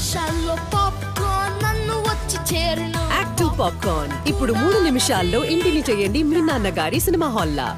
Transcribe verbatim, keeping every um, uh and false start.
నిమిషాల్లో pop corn నన్ను వచ్చి చేరును. యాక్ట్ టూ పాప్ కార్న్ ఇప్పుడు మూడు నిమిషాల్లో ఇంటిని చేయండి మీ నాన్నగారి సినిమా హాల్లా.